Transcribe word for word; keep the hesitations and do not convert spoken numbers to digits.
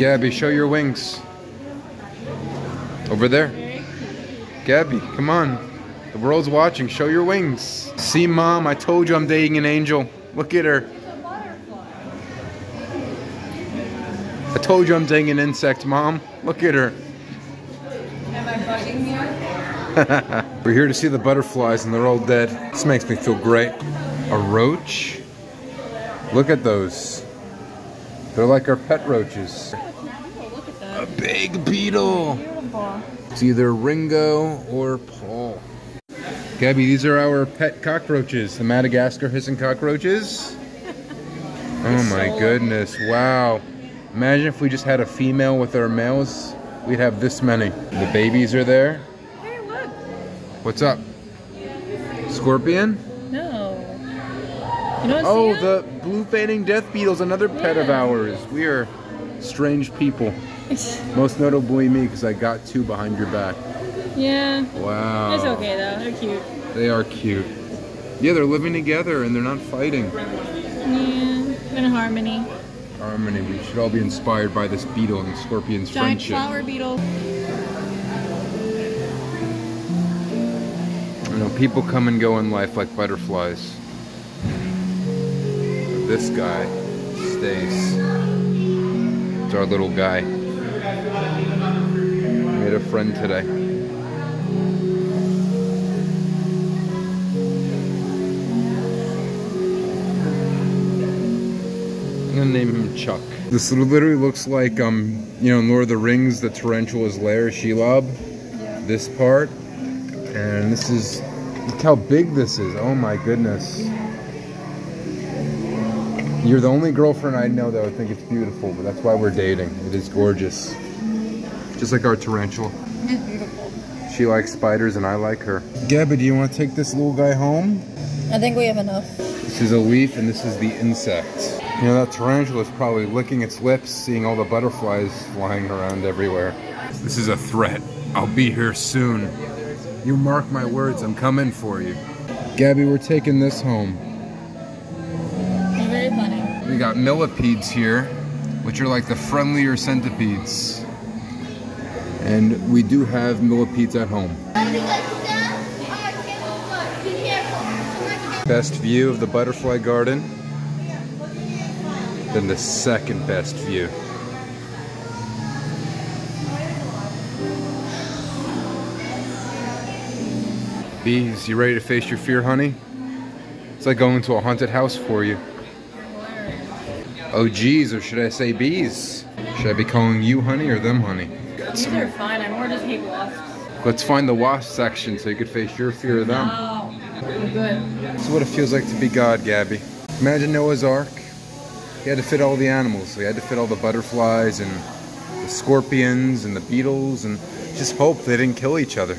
Gabby, show your wings. Over there. Gabby, come on. The world's watching. Show your wings. See, Mom, I told you I'm dating an angel. Look at her. I told you I'm dating an insect, Mom. Look at her. Am I bugging you? We're here to see the butterflies and they're all dead. This makes me feel great. A roach? Look at those. They're like our pet roaches. Look at that. A big beetle. Beautiful. It's either Ringo or Paul. Gabby, these are our pet cockroaches, the Madagascar hissing cockroaches. Oh my goodness, wow. Imagine if we just had a female with our males, we'd have this many. The babies are there. Hey, look. What's up? Scorpion? No. You don't oh, see the it? Blue fanning death beetle's another yeah. pet of ours. We are strange people. Most notably me, because I got two behind your back. Yeah. Wow. It's okay though, they're cute. They are cute. Yeah, they're living together and they're not fighting. Yeah, they're in harmony. Harmony. We should all be inspired by this beetle and the scorpion's Giant friendship. Giant flower beetle. You know, people come and go in life like butterflies. But this guy stays. It's our little guy. We made a friend today. I'm gonna name him Chuck. This literally looks like, um, you know, Lord of the Rings, the tarantula's lair, Shelob. Yeah. This part. And this is, look how big this is. Oh my goodness. You're the only girlfriend I know that would think it's beautiful, but that's why we're dating. It is gorgeous. Just like our tarantula. It's beautiful. She likes spiders and I like her. Gabby, do you want to take this little guy home? I think we have enough. This is a leaf and this is the insect. You know, that tarantula is probably licking its lips, seeing all the butterflies flying around everywhere. This is a threat. I'll be here soon. You mark my words, I'm coming for you. Gabby, we're taking this home. You're very funny. We got millipedes here, which are like the friendlier centipedes. And we do have millipedes at home. Best view of the butterfly garden. Than the second best view. Bees, you ready to face your fear, honey? It's like going to a haunted house for you. Oh geez, or should I say bees? Should I be calling you honey or them honey? Got some... These are fine, I more just hate wasps. Let's find the wasp section so you could face your fear of them. Oh, I'm good. This is what it feels like to be God, Gabby. Imagine Noah's Ark. He had to fit all the animals. We had to fit all the butterflies and the scorpions and the beetles and just hope they didn't kill each other.